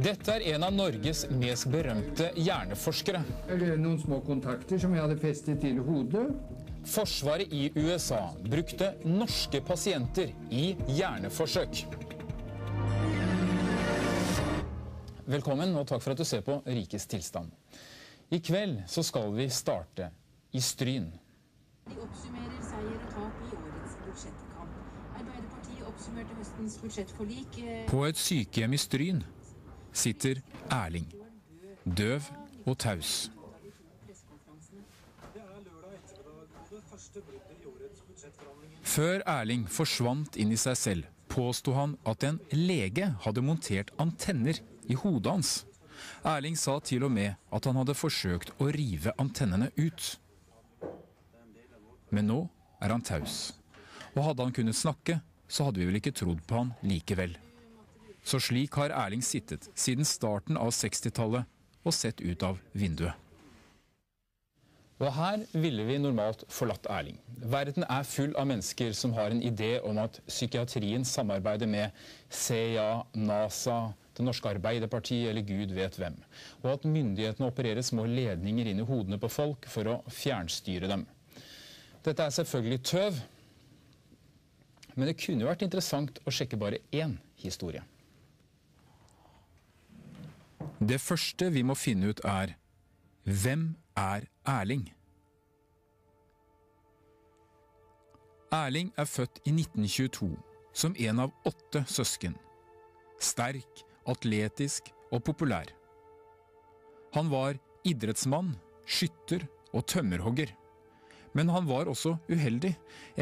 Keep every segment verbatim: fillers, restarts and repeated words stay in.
Dette er en av Norges mest berømte hjerneforskere. Eller noen små kontakter som jeg hadde festet til hodet. Forsvaret i U S A brukte norske pasienter i hjerneforsøk. Velkommen, og takk for at du ser på Rikets tilstand. I kveld så skal vi starte i Stryn. De oppsummerer seier og tap i årets budsjettkamp. Arbeiderpartiet oppsummerte høstens budsjettforlik. På et sykehjem i Stryn sitter Erling, døv og taus. Før Erling forsvant inn i seg selv, påstod han at en lege hadde montert antenner i hodet hans. Erling sa til og med at han hadde forsøkt å rive antennene ut. Men nå er han taus. Og hadde han kunnet snakke, så hadde vi vel ikke trodd på han likevel. Så slik har Erling sittet siden starten av sekstitallet og sett ut av vinduet. Og her ville vi normalt forlatt Erling. Verden er full av mennesker som har en idé om at psykiatrien samarbeider med C I A, NASA, Det norske Arbeiderpartiet eller Gud vet hvem, og at myndighetene opererer små ledninger inn i hodene på folk for å fjernstyre dem. Dette er selvfølgelig tøv, men det kunne vært interessant å sjekke bare én historie. Det første vi må finne ut er, hvem er Erling? Erling er født i nitten tjueto, som en av åtte søsken. Sterk, atletisk og populær. Han var idrettsmann, skytter og tømmerhogger. Men han var også uheldig.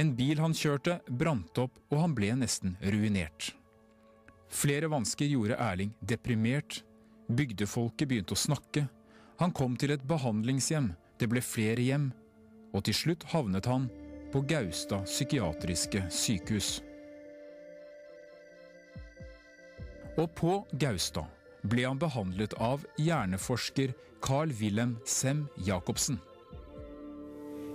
En bil han kjørte brant opp, og han ble nesten ruinert. Flere vansker gjorde Erling deprimert. Bygdefolket begynte å snakke. Han kom til et behandlingshjem. Det ble flere hjem. Og til slutt havnet han på Gaustad psykiatriske sykehus. Og på Gaustad ble han behandlet av hjerneforsker Carl Wilhelm Sem-Jacobsen.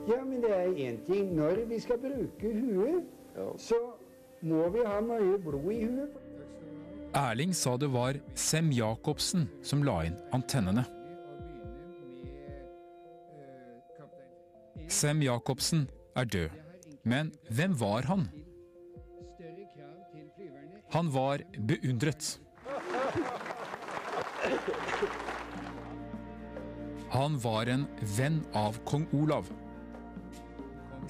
Ja, men det er en ting. Når vi skal bruke huet, så må vi ha mye blod i huet. Erling sa det var Sem-Jacobsen som la inn antennene. Sem-Jacobsen er død, men hvem var han? Han var beundret. Han var en venn av Kong Olav.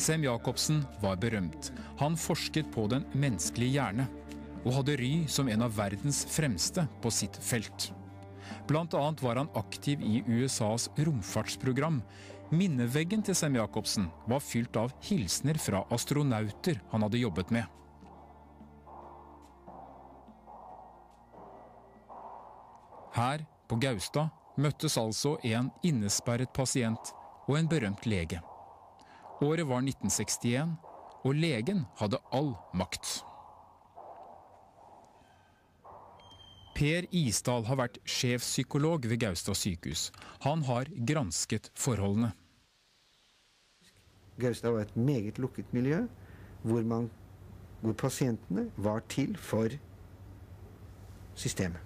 Sem-Jacobsen var berømt. Han forsket på den menneskelige hjerne, og hadde ry som en av verdens fremste på sitt felt. Blant annet var han aktiv i U S As romfartsprogram. Minneveggen til Sem-Jacobsen var fylt av hilsener fra astronauter han hadde jobbet med. Her, på Gaustad, møttes altså en innesperret pasient og en berømt lege. Året var nitten sekstien, og legen hadde all makt. Per Isdal har vært sjefpsykolog ved Gaustad sykehus. Han har gransket forholdene. Gaustad var et meget lukket miljø, hvor, man, hvor pasientene var til for systemet.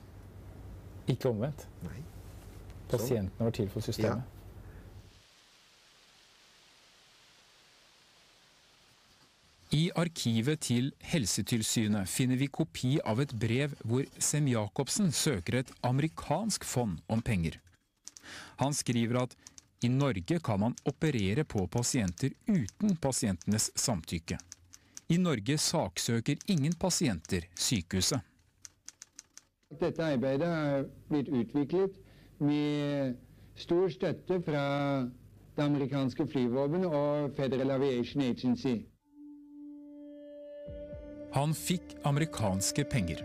Ikke omvendt. Nei. Pasientene var til for systemet. Ja. I arkivet til Helsetilsynet finner vi kopi av et brev hvor Sem-Jacobsen søker et amerikansk fond om penger. Han skriver at i Norge kan man operere på pasienter uten pasientenes samtykke. I Norge saksøker ingen pasienter sykehuset. Dette arbeidet har blitt utviklet med stor støtte fra det amerikanske flyvåpen og Federal Aviation Agency. Han fikk amerikanske penger.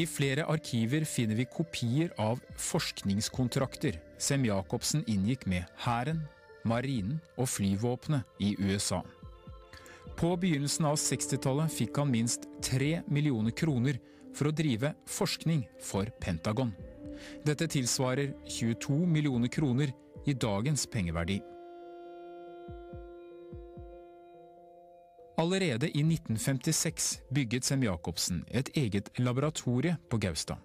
I flere arkiver finner vi kopier av forskningskontrakter Sem-Jacobsen inngikk med hæren, marinen og flyvåpenet i U S A. På begynnelsen av sekstitallet fikk han minst tre millioner kroner for å drive forskning for Pentagon. Dette tilsvarer tjueto millioner kroner i dagens pengeverdi. Allerede i nitten femtiseks bygget Sem-Jacobsen et eget laboratorie på Gaustad.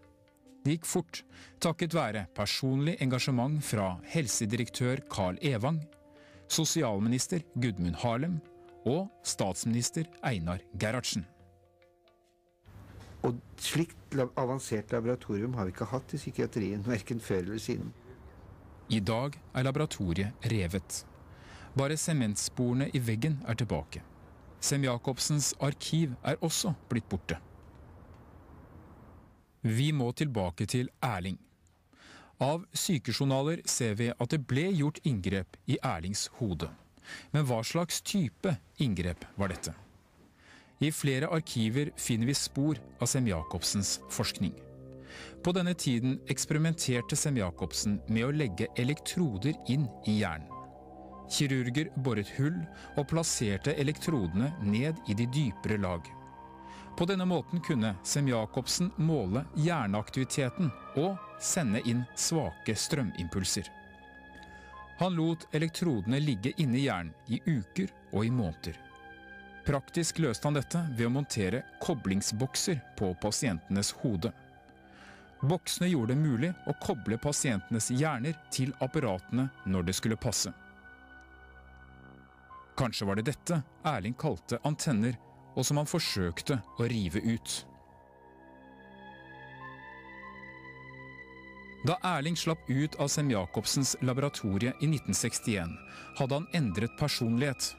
Det gikk fort, takket være personlig engasjement fra helsedirektør Carl Evang, sosialminister Gudmund Harlem og statsminister Einar Gerhardsen. Og slikt avansert laboratorium har vi ikke hatt i psykiatrien, hverken før eller siden. I dag er laboratoriet revet. Bare sementsporene i veggen er tilbake. Sem-Jacobsens arkiv er også blitt borte. Vi må tilbake til Erling. Av sykejournaler ser vi at det ble gjort inngrep i Erlings hode. Men hva slags type inngrep var dette? I flere arkiver finner vi spor av Sem-Jacobsens forskning. På denne tiden eksperimenterte Sem-Jacobsen med å legge elektroder inn i hjernen. Kirurger boret hull og plasserte elektrodene ned i de dypere lag. På denne måten kunne Sem-Jacobsen måle hjerneaktiviteten og sende inn svake strømimpulser. Han lot elektrodene ligge inne i hjernen i uker og i måneder. Praktisk løste han dette ved å montere koblingsbokser på pasientenes hode. Boksene gjorde det mulig å koble pasientenes hjerner til apparatene når det skulle passe. Kanskje var det dette Erling kalte antenner, og som han forsøkte å rive ut. Da Erling slapp ut av Sem-Jacobsens laboratorie i nitten sekstien, hadde han endret personlighet.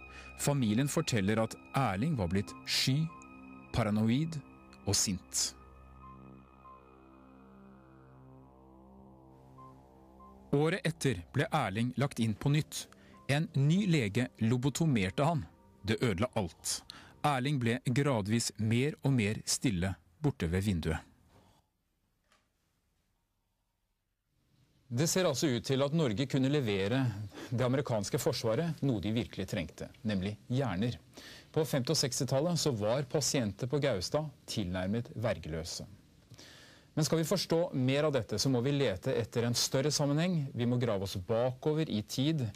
Familien forteller at Erling var blitt sky, paranoid og sint. Året etter ble Erling lagt inn på nytt. En ny lege lobotomerte han. Det ødela alt. Erling ble gradvis mer og mer stille borte ved vinduet. Det ser altså ut til at Norge kunne levere det amerikanske forsvaret noe de virkelig trengte, nemlig hjerner. På femti- og sekstitallet så var pasienter på Gaustad tilnærmet vergeløse. Men skal vi forstå mer av dette, så må vi lete etter en større sammenheng. Vi må grave oss bakover i tid.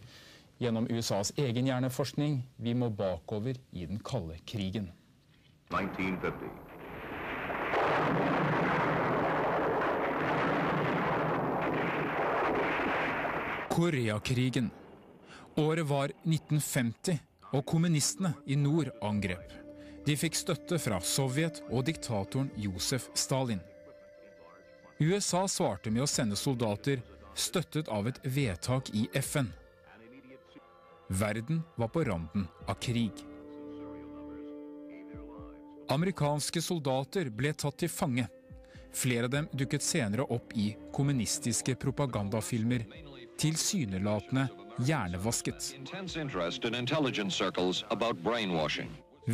Gjennom U S As egen hjerneforskning, vi må bakover i den kalde krigen. nitten femti. Koreakrigen. Året var nitten femti, og kommunistene i nord angrep. De fikk støtte fra Sovjet og diktatoren Josef Stalin. U S A svarte med å sende soldater, støttet av et vedtak i F N. Verden var på randen av krig. Amerikanske soldater ble tatt til fange. Flere av dem dukket senere opp i kommunistiske propagandafilmer, tilsynelatende hjernevasket.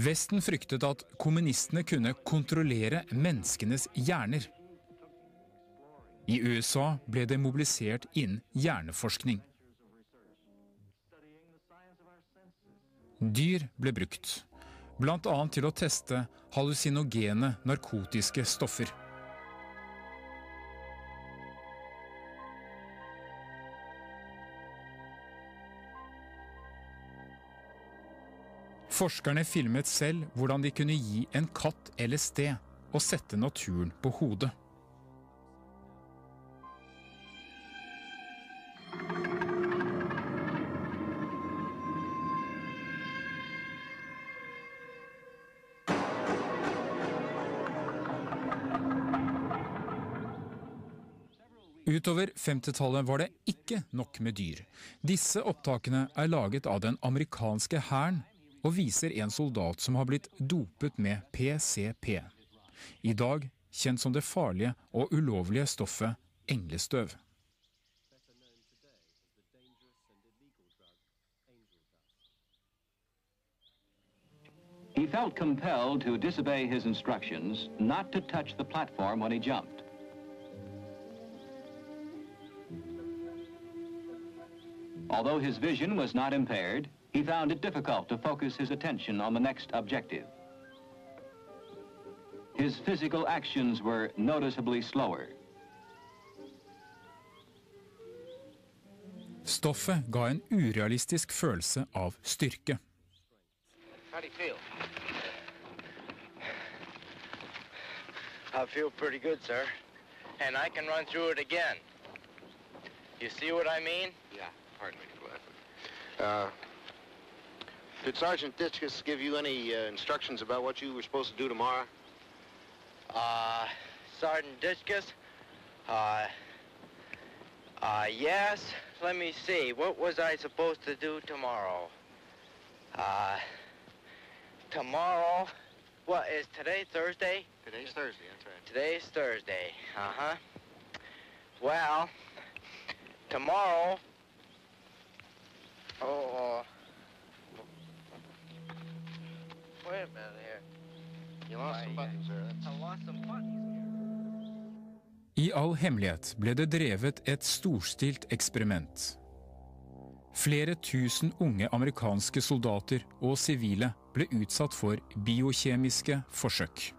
Vesten fryktet at kommunistene kunne kontrollere menneskenes hjerner. I U S A ble det mobilisert innen hjerneforskning. Dyr ble brukt, blant annet til å teste hallusinogene narkotiske stoffer. Forskerne filmet selv hvordan de kunne gi en katt L S D og sette naturen på hodet. Utover femtitallet var det ikke nok med dyr. Disse opptakene er laget av den amerikanske hæren og viser en soldat som har blitt dopet med P C P. I dag kjent som det farlige og ulovlige stoffet englestøv. He felt compelled to disobey his instructions not to touch the platform when he jumped. Although his vision was not impaired, he found it difficult to focus his attention on the next objective. His physical actions were noticeably slower. Stoffet ga en urealistisk følelse av styrke. How do you feel? I feel pretty good, sir. and I can run through it again. You see what I mean? Yeah, pardon me, but, uh, did Sergeant Ditkus give you any uh, instructions about what you were supposed to do tomorrow? Uh, Sergeant Ditkus? Uh, uh, yes, let me see. What was I supposed to do tomorrow? Uh, tomorrow, what is today, Thursday? Today's Thursday, that's right. Today's Thursday, uh-huh. Well, tomorrow, oh, uh, wait a minute here. You lost some buttons there. I lost some buttons here. I all hemmelighet ble det drevet et storstilt eksperiment. Flere tusen unge amerikanske soldater og sivile ble utsatt for biokjemiske forsøk.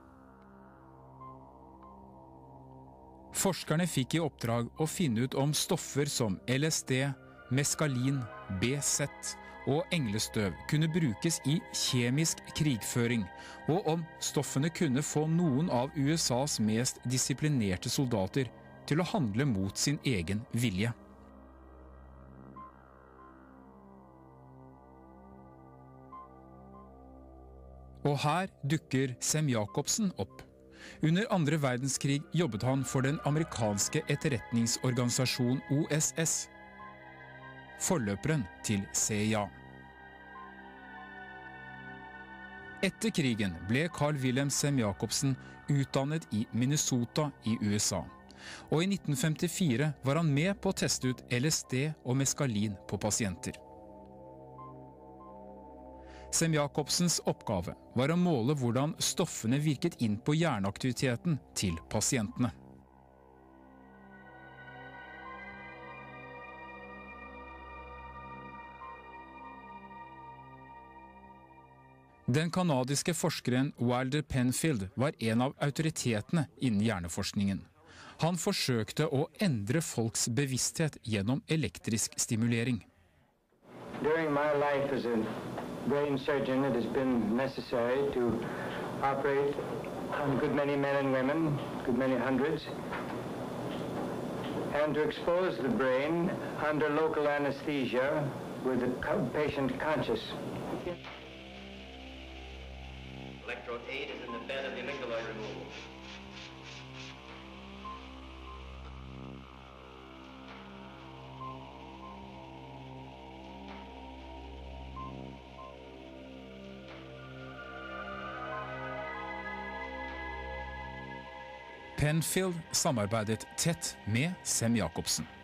Forskerne fikk I oppdrag å finne ut om stoffer som L S D, mescalin, B Z og englestøv kunne brukes I kjemisk krigføring, og om stoffene kunne få noen av U S As mest disiplinerte soldater til å handle mot sin egen vilje. Og her dukker Sem-Jacobsen opp. Under andre verdenskrig jobbet han for den amerikanske etterretningsorganisasjon O S S, forløperen til C I A. Etter krigen ble Carl Wilhelm Sem-Jacobsen utdannet I Minnesota I U S A, og I nitten femtifire var han med på å teste ut L S D og mescalin på pasienter. Sem-Jacobsens oppgave var å måle hvordan stoffene virket inn på hjerneaktiviteten til pasientene. Den kanadiske forskeren Wilder Penfield var en av autoritetene innen hjerneforskningen. Han forsøkte å endre folks bevissthet gjennom elektrisk stimulering. During my life as a brain surgeon, it has been necessary to operate on good many men and women, good many hundreds, and to expose the brain under local anesthesia with the patient conscious. Electrode eight is in the bed of the amygdala removal. Penfield samarbeidet tett med Sem-Jacobsen.